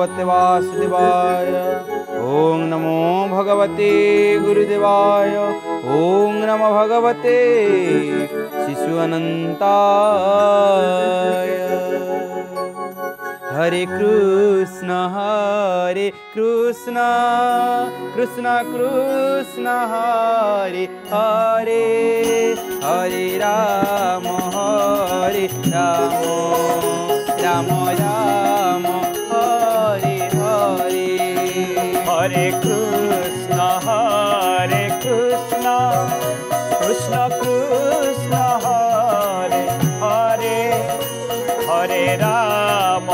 भगवते वासुदेवाय ओम नमो भगवते गुरुदेवाय ओम नमो भगवते शिशु अनंताय। हरे कृष्णा कृष्णा कृष्णा हरे हरे हरे राम राम राम हरे हरे। हरे कृष्णा कृष्णा कृष्णा हरे हरे हरे राम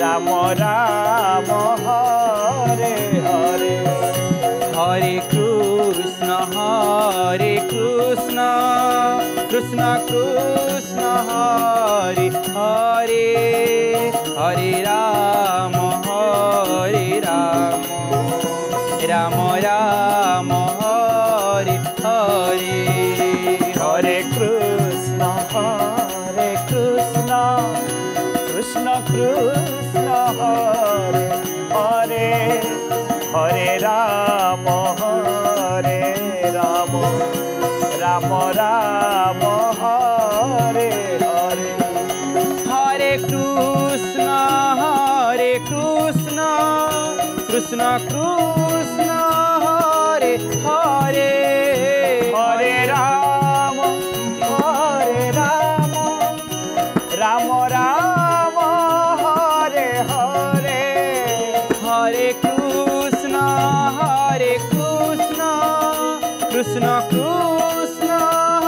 राम राम हरे हरे। हरे कृष्णा कृष्णा कृष्णा हरे हरे हरे राम राम राम हरे हरे। हरे कृष्णा कृष्णा कृष्णा हरे हरे राम राम राम हरे हरे। हरे कृष्णा कृष्णा कृष्णा हरे हरे हरे राम राम राम हरे हरे। हरे कृष्णा कृष्णा कृष्णा हरे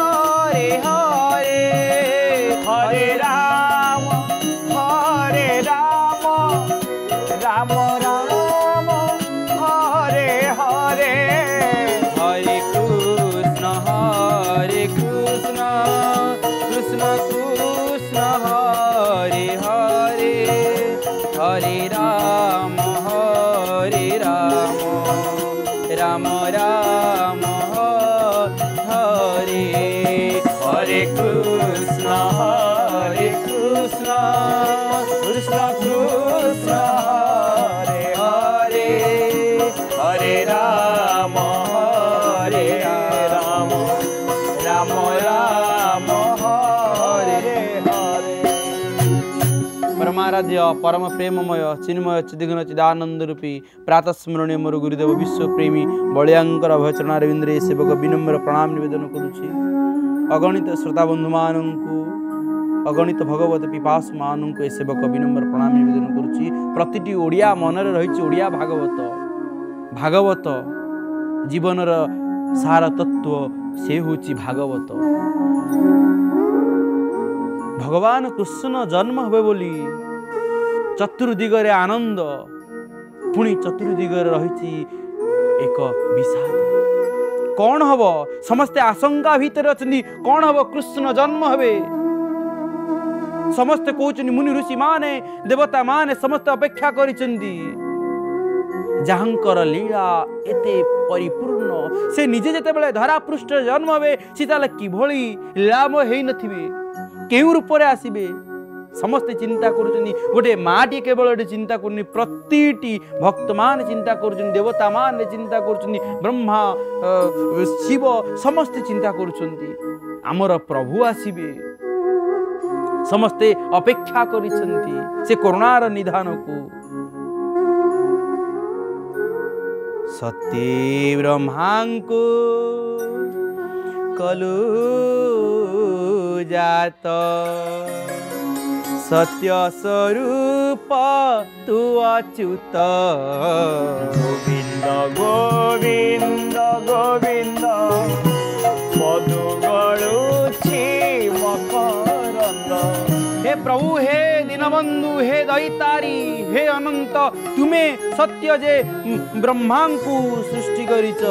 राम राम राम हरे हरे। हरे कृष्णा कृष्णा कृष्णा हरे राम राम राम हरे। हरे कृष्णा कृष्णा कृष्णा हरे हरे राम राम राम हरे हरे। परमाराध्य परम प्रेममय चिन्मय चिद्घन चिदानंद रूपी प्रातस्मरणीय मोर गुरुदेव विश्व प्रेमी बलियांकर अभयचरणारविंद्रे सेवक विनम्र प्रणाम निवेदन करुछि। अगणित श्रोता बंधु मानंकु अगणित भगवत पिपासु मानंकु ए सेवक विनम्र प्रणाम निवेदन करुछि। प्रतिटी ओडिया मनरे रहिछि ओडिया भागवत। भागवत जीवनर सार तत्व से होछि भागवत। भगवान कृष्ण जन्म हे बोली चतुर्दिगरे आनंद पुणी चतुर्दिगरे रही एक विषाद। कौन हब समस्ते आशंका भितर अच्छी कौन हब कृष्ण जन्म हे समस्ते कहते मुनि ऋषि माने देवता माने समस्ते अपेक्षा कर जहाँकर लीला एते परिपूर्ण से निजे जिते धरा पृष्ठ जन्म हे सीता कि लीलामय हो नथिबे के रूप में आसबे समस्ते चिंता करुँच गोटे माँ टी केवल चिंता कर प्रति भक्त मान चिंता कर देवता मान चिंता कर ब्रह्मा शिव समस्ते चिंता करमर प्रभु आसबे समस्ते अपेक्षा करुणार निधान को। सती ब्रह्मांकु कलु जात सत्य स्वरूप तू अच्युत गोविंद गोविंद गोविंद मधु गणुछि मकरंद। हे प्रभु हे दीनबंधु हे दैतारी हे अनंत तुम्हें सत्य जे ब्रह्मांकु सृष्टि करिच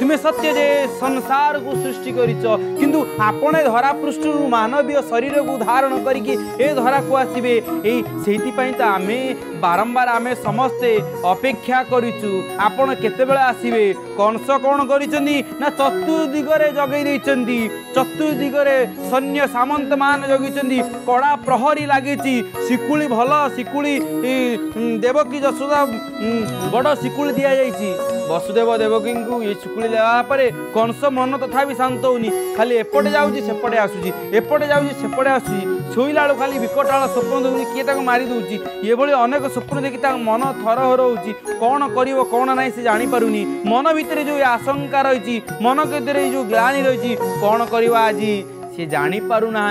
तुम्हें सत्य जे संसार को सृष्टि किंतु आपने धरा पृष्ठ मानवीय शरीर को धारण करके धरा को आसवे ये तो आम बारंबार आम समस्ते अपेक्षा करूँ आपण केत आसवे कंस कौन कर चतुर्दिगरे जगै चतुर्दिगरे सैन्य सामंत मान जगै कड़ा प्रहरी लगे सिकुड़ी भल सिकुड़ी देवकी जसोदा बड़ सिकुड़ी दि जा वसुदेव देवकी को ये सिकुड़ी देवापर कंस मन तथा शांत होनी खाली एपटे जापटे आसूसी एपटे जापटे आसूसी शोला बेलू खाली विकटाल स्वप्न देखनी किए मारिदी ये भाई अनेक स्वप्न देखी मन थरहर होती कौन कर कौन ना से जापर मन भितर जो आशंका रही मन के जो ग्लानी रही कौन करवा आज सी जापर ना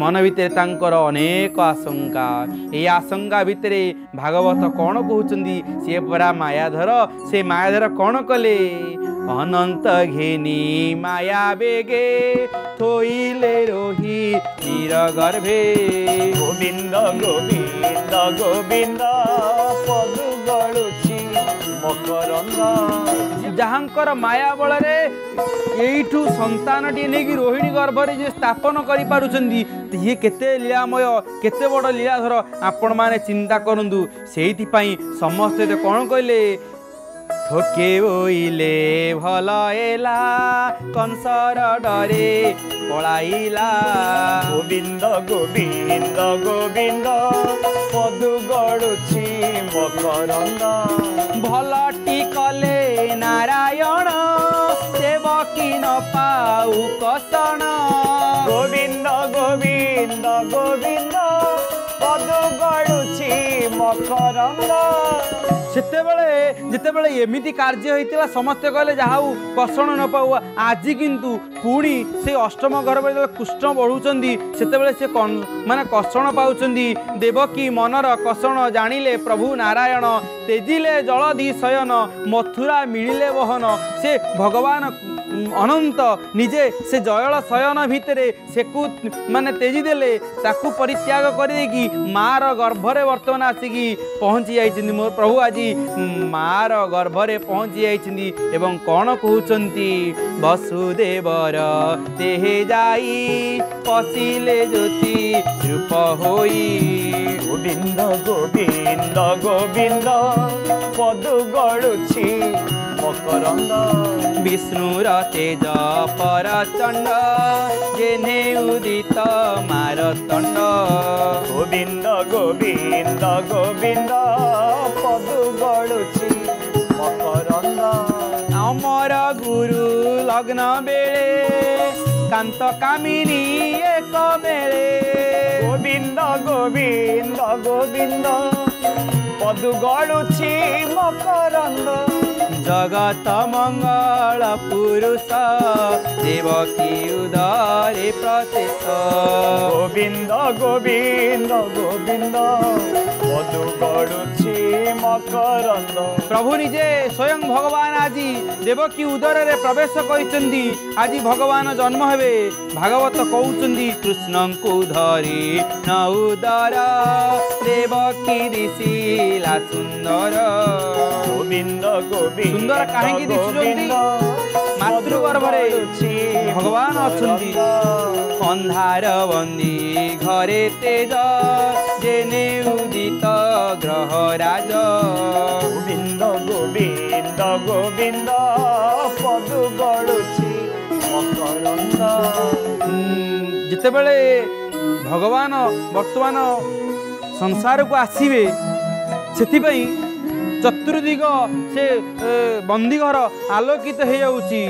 मन भितर अनेक आशंका ये आशंका भितर भागवत कौन कहते सी परा मायाधर से मायाधर कौन कले अनंत घेनी माया बेगे थोइले रोही नीर गर्भे गोविंद गोविंद गोविंद जहां माया बल यू संतान टी नहीं रोहिणी गर्भर जो स्थापन कर ये केते लीलामय केते बड़ लीलाधर आपण माने चिंता करूँ से समस्ते तो कौन कहले ठोके ओइले भल एला कंसर डरे पलाइला गोविंद गोविंद गोविंद पदु गडुछि मकरंद भलटी कले नारायण सेवकी न पाऊ कसण गोविंद गोविंद गोविंद पदु गडुछि मकरंद जितेबले एमती कार्य होता समस्ते कहले जा कसण न पाऊ आज किंतु पुणी से अष्टम गर्भ कुष्ठ बढ़ुंट से माने कसण पाँच देवकी मनर कसण जानिले प्रभु नारायण तेजिले जलधि शयन मथुरा मिलिले बहन से भगवान अनंत निजे से जयल शयन भितर से माने तेजीदेले ताकू परित्याग करदे मार गर्भरे वर्तमान आसिकी पहुँची जाइछिन्दी मोर प्रभु आज मार गर्भरे पहुँची जाइछिन्दी एवं कौन कहउछन्ती वसुदेवर तेहे जाई पसिले ज्योति रूप होई गोविंद गोविंद गोविंद पदु गळुछि मकरंद विष्णुर तेज परचंड जेने उदित मारतंड गोविंद गोविंद गोविंद पदु गळुछि मकरंद अमर गुरु लग्न बेले कांत कामिनी एक बेले गोविंद गोविंद गोविंद पदु गळुछि मकरंद जगत मंगल पुरुष देवकी उदारे प्रतिष्ठ गोविंद गोविंद गोविंद पदु गळुछि मकरंद प्रभु निजे स्वयं भगवान आज देवकी उदर रे प्रवेश करिसंदी आज भगवान जन्म हेबे भागवत कहउचंदी कृष्णं को धरी न उदर देवकी दिशिला सुंदर गोविंद गोविंद सुंदर काहेकि दिशुचंदी मातृ गर्भरे भगवान अच्छी अंधार बंदी घरे तेज जेने उदित ग्रह राज गोविंद गोविंद गोविंद पदु गळुछि मकरंद जितेबेले भगवान वर्तमान संसार को आसवे से चतुर्दिग से बंदीघर आलोकित हो जाऊँगी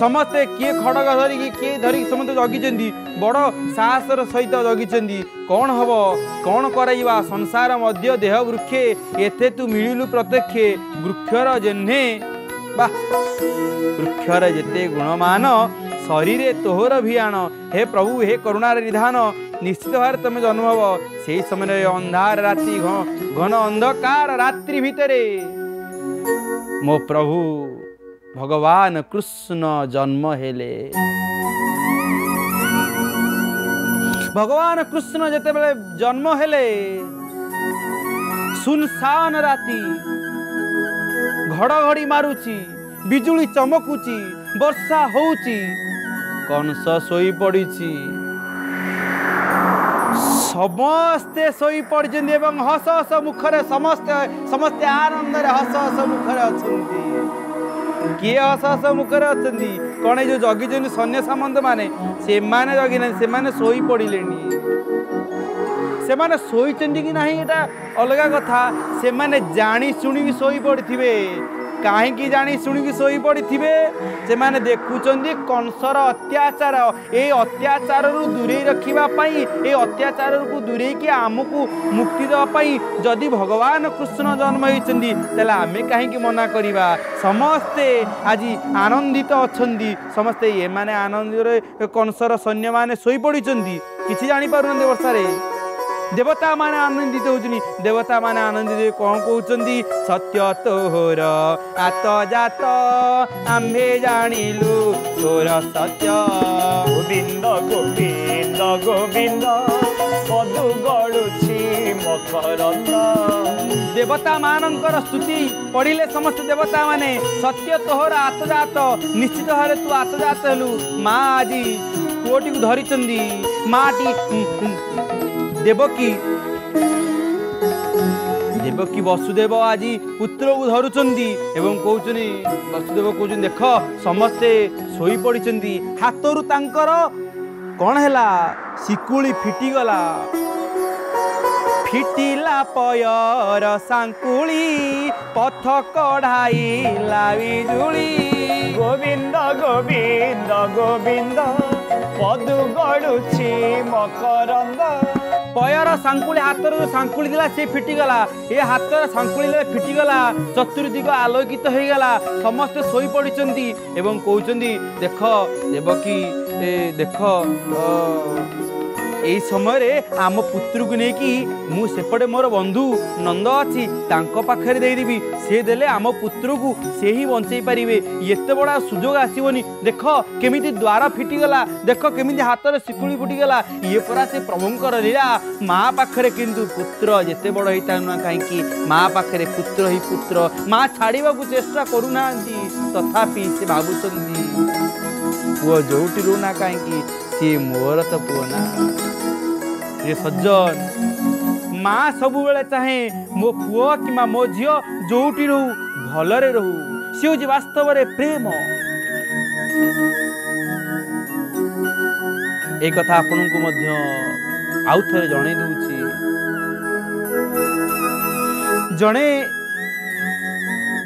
समस्ते किए खड़ग धरिकी किए धरिकी समस्ते जगिंट बड़ साहसर सहित जगिंट कौन हम कौन कर संसार मध्य देह वृक्षे एथे तू मिलू प्रत्यक्षे वृक्षर जेन्हे बा वृक्षर जेते गुणमान शरीर तोहर भियाण हे प्रभु हे करुणार निधान निश्चित भाव तुम जन्म हम से समय अंधार राति घन अंधकार रात्रि भितरे मो प्रभु भगवान कृष्ण जन्म हेले भगवान कृष्ण जते बेले जन्म हेले सुनसान राति घड़घड़ी मारुची बिजुली चमकुची वर्षा होउची कंस सोई पड़िची समस्ते सोई पड़िछन्ति एवं हस हस मुखरे समस्ते समस्ते आनंद हस हस मुखरे अछन्ति किए हस हस मुखरे अछन्ति कण जो जगिछन्ति सन्या सामंत माने से माने जगिना से माने सोई पड़िलेनी से माने सोइछन्ति कि नाही एटा अलग कथा से माने जानी सुनी भी सोई पड़िथिबे कहीं जाणी शुणी शोई पड़ी थे से मैंने देखुं कंसर अत्याचार ये अत्याचार दूरे रखापी ये अत्याचार को दूरे कि आमको मुक्ति देवाई जदि भगवान कृष्ण जन्म होती आम कहीं मना करवा समस्ते आज आनंदित अच्छा समस्ते ये मैंने आनंद कंसर सैन्य मैंने शोई पड़ी किसी जापर वर्षार देवता माने आनंदित होउचनी देवता माने आनंदित कौन कहउचंदी सत्य तोहर आत जात आम्भे जानिलु तोर सत्य गोविंद गोविंद गोविंद पदु गळुछि मकरंद देवता मानकर स्तुति पढ़िले समस्त देवता माने सत्य तोहर आत जात निश्चित हरे तू आत जात हेलु माँ आजी पुओटी को धरिचंदी माटी देवकी देवकी वसुदेव आज पुत्र को धरुचंदी एवं कहउचनी वसुदेव कहउचनी देख समस्ते सोई पड़िचंदी हातरू तांकर कौन हैला सिकुली फिटिगला फिटिला पयर सांकुली पथ कढ़ाई लाविजुली गोविंद गोविंद गोविंद पदु गड़ुछि मकरंदा पयर सांकुली हाथर जो सांकुली दिला से फिटिगला ये हाथर सांकुली फिटिगला चतुर्दिग आलोकित होगला समस्ते शोई पड़िचंदी एवं कहउचंदी देख देवकी देख यही समय आम पुत्र को लेकिन मुझे मोर बंधु नंद अच्छी पाखे देदेवी से देले आम पुत्र को से ही बंचे पारे ये बड़ा सुजोग आसवनी देख केमी द्वार फिटिगला देख केमी हाथों सिकुड़ी फुटिगला ये परा से प्रभुंर लीला माँ पाखे किंतु पुत्र जिते बड़ होता ना कहीं माँ पाखे पुत्र ही पुत्र माँ छाड़ा को चेष्टा करूना तथापि से भावुंट पुआ जोटी रुना कहीं सी मोर तो पुना ये सज्जन माँ सब चाहे मो पुओ कि मो झी जोटी रहू भलरे रहू सी हूँ वास्तव रे प्रेम एक कथा आपण को आउ थे जन दूची जड़े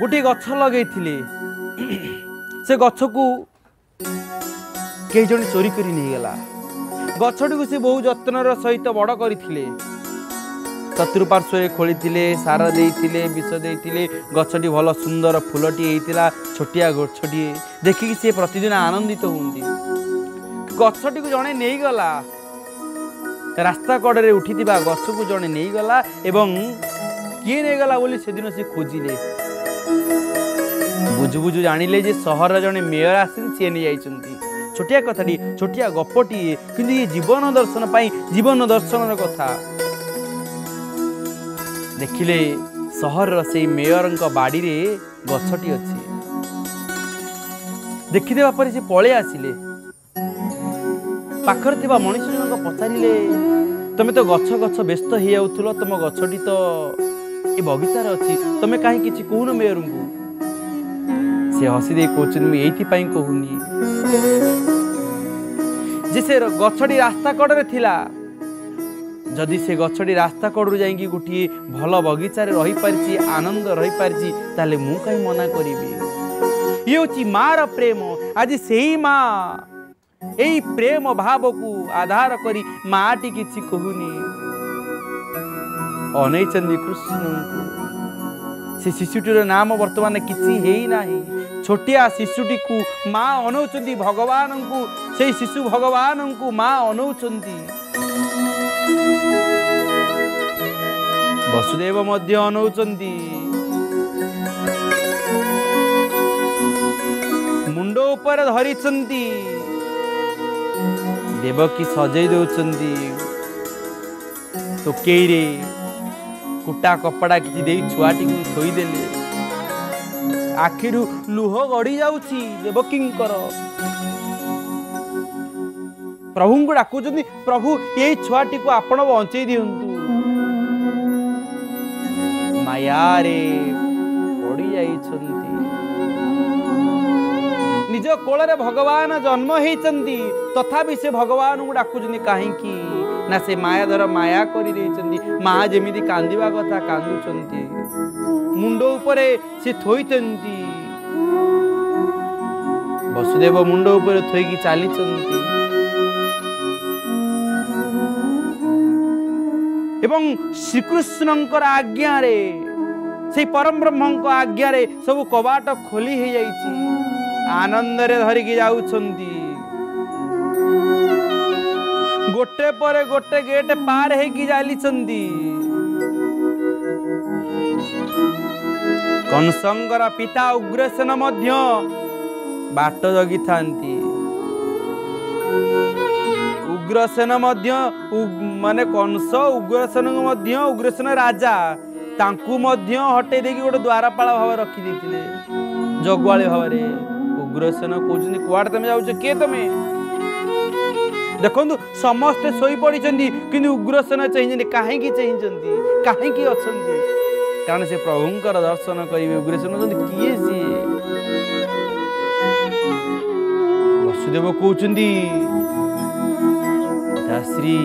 गोटे गछ लगे से गछ को कई जन चोरी करी नहीं गला गछटी को सी बहु जत्नर सहित बड़ कर चतुर्पार्श्वे खोली सार देते विष देते गछटी भल सुंदर फूलटी होता छोटिया गछटे देखिकी सी प्रतिदिन आनंदित होती गछटी को जड़े नहीं गला रास्ता कड़े उठी गछ को जड़े नहीं गला एवं किए नहीं गला बोली से दिन सी खोजिले बुझु बुझु जानिले जे सहर जड़े मेयर आसन सी नहीं जा छोटिया कथाटी छोटिया गपटी किंतु ये जीवन दर्शन कथा देखिले सहर से मेयर बाड़ी रे गछटी अच्छे देखीदेवा पर से पलै आसिले पाखर थिबा मनीष जनको पचारिले तमे तो गछ गछ व्यस्त हे आउथुलो तम गछटी तो ए बगीचा रे अछि तमे काहे किछि कोन मेयर को से हसी दे कोचिन में एथि पई कहूनी जिसे गछड़ी रास्ता कड़े थिला जदि से गछड़ी रास्ता कड़ू जा गोटे भल बगीचा रही पार्ची आनंद रही पार्ची ताले मु कहीं मना करी ये होची मार प्रेम आज से ही माँ यही प्रेम भाव को आधार करी माटी किसी कहूनी अने कृष्ण से शिशुटीर नाम वर्तमान किसी है ना छोटिया शिशुटी को माँ अनौंती भगवान को से शिशु भगवान को माँ अनौंती वसुदेव अनौंती मुंड ऊपर धरी देवकी सजई दौंती तो केरे कुटा कपड़ा किसी छुआटी को थोईदेले आखिरु लुह गड़ी जाउची देवकिंकर प्रभु को डाकु प्रभु ये छुआटी को आप बचे दिंतु मायारे पड़ी जाइछंती निज कोल रे भगवान जन्म होती तथापि से भगवान को डाकुनी कहीं ना से माया धर माया कर माँ जमी कांदा कथा कांदुंती मुंड उपरे से थोई वसुदेव मुंड उपरे थोई चली एवं श्रीकृष्ण आज्ञा रे से परम ब्रह्म आज्ञा रे सब कबाट खोली हो जाइए आनंद रे धरिकी जाउछंती गोटे परे गोटे गेट पार हेकी जालिछंती कंसंगर पिता उग्रसेन मध्य बाट जगी थांती उग्रसेन मध्य माने कंस उग्रसेन राजा तांकु मध्य हटे देकी गोटे द्वारपाल भाव रखी देथिले जगवाले भाव रे उग्रसेन कहते कुआ तुम जाऊ किए तुम्हें देखो समस्ते शोई पड़ी कि उग्रसेन चाहिए कहीं अच्छा कारण से प्रभुंकर दर्शन करेंगे उग्रसेन किए सी वसुदेव कहश्री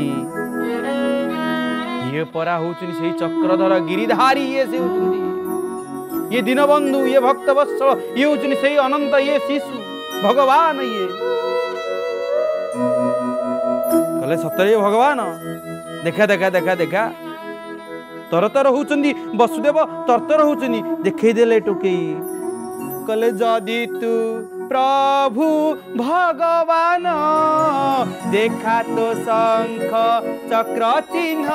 ये परा हूँ से चक्रधर गिरिधारी ये से हो ये दीनबंधु ये भक्तवत्सल ये उचनी से अनंत ये शिशु भगवान ये कले सतरे भगवान देखा देखा देखा देखा तरतर होचंदी वसुदेव तरतर होचंदी देखे देले टोके कले जदि तू प्रभु भगवान देखा तो शंख चक्र चिन्ह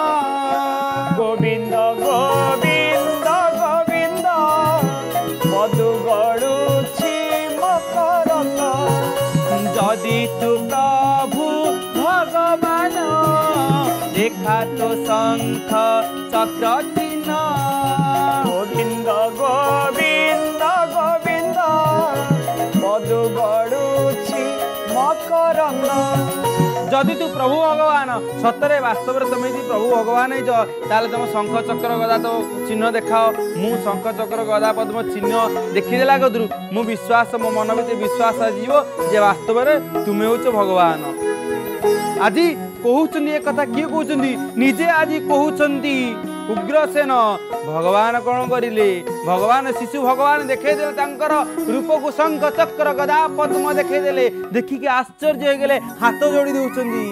गोविंद गोविंद जदि तू प्रभु भगवान देखा तो शंख चक्र चिन्ह गोविंद गोविंद गोविंद मधु गड़ुछि मकरंद जदि तू प्रभु भगवान सतरे वास्तव में तुम यदि प्रभु भगवान हो तुम शंख चक्र गदा तो चिन्ह देखाओ मु शंख चक्र गदा पद्म चिन्ह देखीदेला कदरू मु विश्वास मो मन भीतर विश्वास आसो जे वास्तव में तुम्हें हो भगवान आज कहते कथा किए कहते निजे आज कहते उग्रसेन भगवान कौन करिले भगवान शिशु भगवान देखेदेले तांकर रूप को शंख चक्र गदा पद्म देखेदेले देखिके आश्चर्य होगले हाथ जोड़ी देउछंदी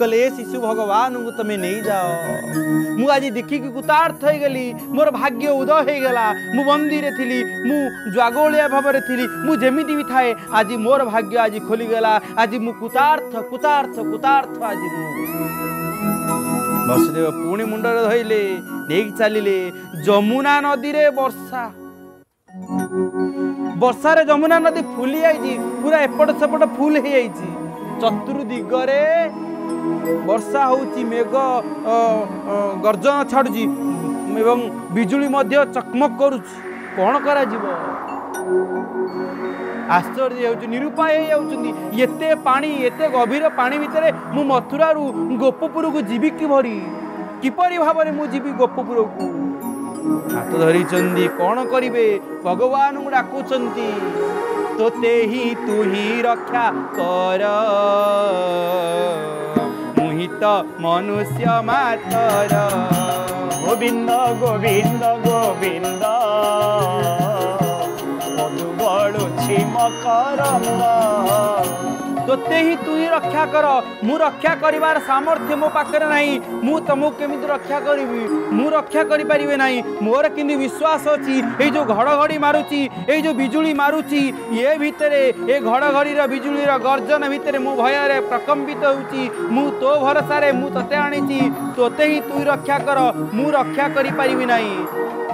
कले शिशु भगवान को तमे नहीं जाओ मु आज देखिके कुतार्थ हो गली मोर भाग्य उदय हो गला मु बंदी रे थिली मु जागोलिया भाव रे थिली मु जेमिति भी थाए आज मोर भाग्य आज खोली गला आज मु कुतार्थ कुतार्थ कुतार्थ आज मु वसुदेव पुणी मुंड धरले नहीं चलिले जमुना नदी रे वर्षा वर्षा रे जमुना नदी फुली जाइए पूरा एपट सेपट फुल हो जाइए चतुर्दिगरे वर्षा होची मेघ गर्जन छाड़ुची एवं बिजुली मध्य चकमक करुची कौन करा जीवो आश्चर्य हो निरुपाय होते पानी एते गभीर पानी भितर मु मथुरा रु गोपपुर को जीवी किभरी किपरि भाव में मुझे जीवी गोपपुर को हाथ धरी कौन करे भगवान को डाकुंती तोते ही तू ही रक्षा कर मुहित मनुष्य मातर गोविंद गोविंद गोविंद तोते ही तु ही रक्षा कर मु रक्षा कर सामर्थ्य मो पाखे ना मु तुमको केमी रक्षा करी मु रक्षा करें ना मोर कि विश्वास अच्छी ये जो घड़घड़ी मारूची ये जो बिजुली मारूची ये भितरे ये घड़घड़ी बिजुली गर्जन भितर मु भयर प्रकम्पित हो तो भरोसा मु तोते आनी तोते ही तु रक्षा कर मु रक्षा करें ना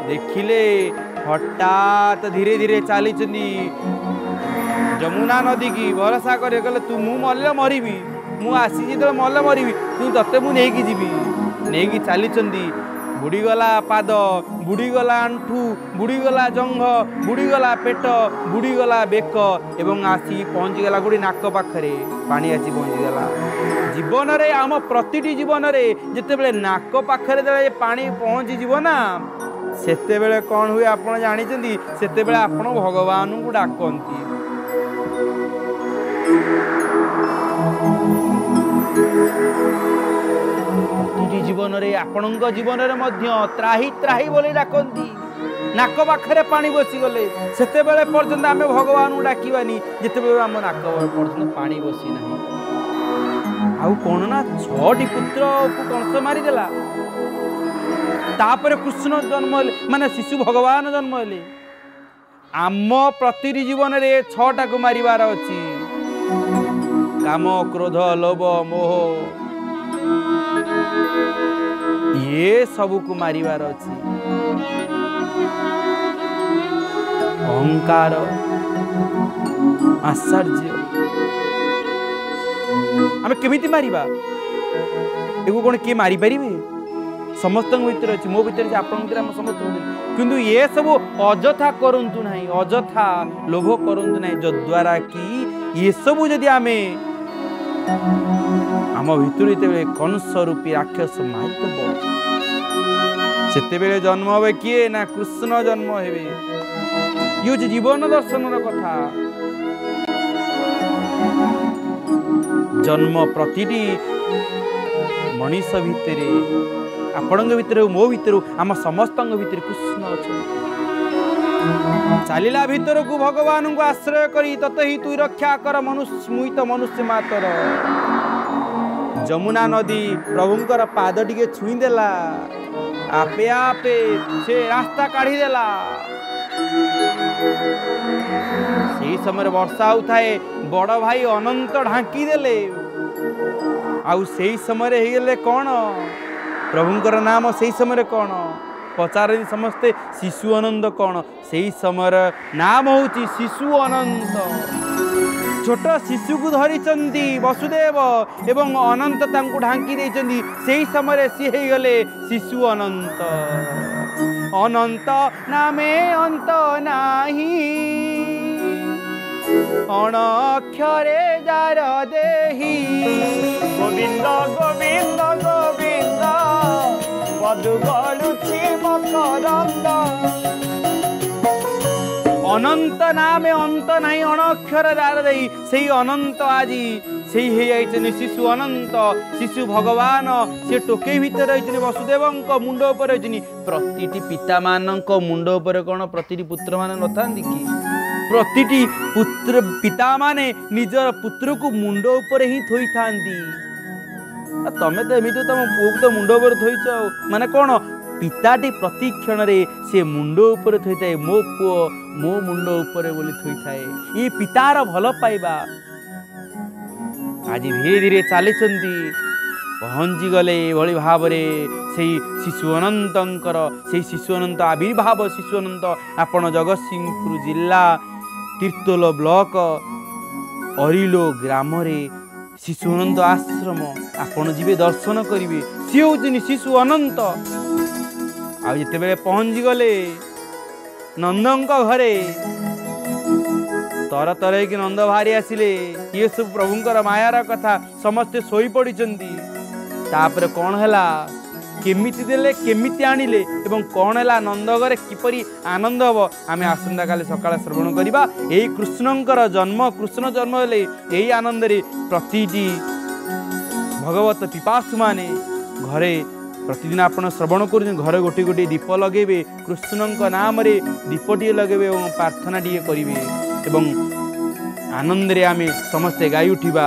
देखिले हठात धीरे धीरे चली जमुना नदी की भरोसा करे गले तू मु मरले मरबी मु आसी मरले मरबी तू तत्ते मु नहीं चली बुड़ीगला पाद, बुड़ीगला आंठू, बुड़ीगला जंघ, बुड़ीगला पेट, बुड़ीगला बेक एवं आसी पहुँचीगला गोटे नाक पाखे पानी आसी पहुँचीगला। जीवन रे आम प्रतिटी जीवन रे जिते नाक पाखे पानी पहुँची जीव ना सेते बेले कौन हुए आप जानी सेते बेले आप भगवान को डाकती। प्रतिटी जीवन रे आपण जीवन रे मध्य त्राही त्राही बोली डाकती नाक पाखे पानी बसीगले सेते बेले पर्यंत आम भगवान को डाकवानी जिते आम नाक पर्यंत पानी बसी ना आउ कौन ना छोटी पुत्र को कंस मारिदेला। तापर कृष्ण जन्म माने शिशु भगवान जन्म हेले। आम प्रतिटी जीवन रे छटा को मारिवार अछि काम क्रोध लोभ मोह ये सब को मारिवार अछि। अहंकार आश्चर्य आम केमिति मारिबा एगो कोन के मारि परिबे समस्त भितर अच्छी मो भर आप समस्त किंतु ये सब अजथा करूँ ना अजथा लोभ करूँ ना जद्वारा कि ये सब जदि आम आम भर जो कंस रूपी राक्षस मारिदेव जन्म हे किए ना कृष्ण जन्म हे। ये हूँ जीवन दर्शन कथा जन्म प्रतिटी मनीष भितर आपणों भितर मो भर आम समस्त भितर कृष्ण अच्छा चलिला भीतर को भगवान को आश्रय करी ततहि तु रक्षा कर मनुष्य मुई तो मनुष्य मातर। जमुना नदी प्रभुंकर पाद टिके छुईदेला आपे आपे से रास्ता काढ़ी देला। से समय वर्षा होताए बड़ भाई अनंत ढांकी देले आउ से समय हेगले कौन प्रभुंकर नाम से समय कौन पचार समस्ते शिशु आनंद कौन से समय नाम हूँ शिशु अनंत। छोट शिशु को धरी वसुदेव एवं अनंत ढांकी देचंदी से समय सी हो गले शिशु अनंत। अनंत नामे अंत नाही अणक्षरे जार देही गोविंद गोविंद गोविंद बदुगलुची मकरंद। अनंत नामे अंत नहीं अणक्षर जार देही से अनंत आज से शिशु अनंत शिशु भगवान से टोके भीतर रही वसुदेव मुंड उपर रही प्रतिटी पिता मान मुंड उपर कौन प्रतिटी पुत्र मान न था कि प्रतिटी पुत्र पिता माने निजर पुत्र को मुंड उपर ही थोई थांदी। तमें तो एमती तुम पुओ को तो मुंड उपर थोईच माने कौन पिताटी प्रति क्षण रे से मुंड उपर थोई थाए मो पुओ मो मुंड उपर बोली थोई थाए। ये पितार भल पाइबा आज धीरे धीरे चली पहुँची गले भली भाव से शिशुअनंतर से शिशुअनंत आविर्भाव। शिशुअनंत आपण जगत सिंहपुर जिला तीर्तोल ब्लॉक अरिलो ग्राम शिशुअनंत आश्रम आपण जीवे दर्शन करेंगे। सी हूँ शिशुअनंत आते पहुँची गले नंदन घरे तर तरह कि नंद बाहरी आसिले। ये सब प्रभुंकर मायार कथा समस्ते सोई पड़ी तापर कौन है केमिति देले केमिति आनिले एवं कौन है नंदगरे किपरी आनंद हम आम आसंता काले सकाळ श्रवण करवा। यही कृष्णंकर जन्म कृष्ण जन्म हेले यही आनंद रे प्रतिटी भगवत पिपासु माने घरे प्रतिदिन आपण श्रवण कर घरे गोटे गोटे दीप लगेबे कृष्णंक नाम रे दीपटी लगेबे और प्रार्थना टी करेंगे एवं आनंद रे आम समस्ते गाई उठिबा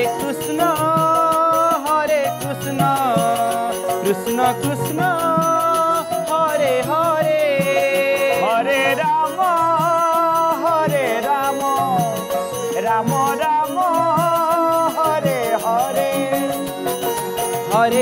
कृष्ण कृष्ण कृष्ण हरे हरे हरे राम राम राम हरे हरे हरे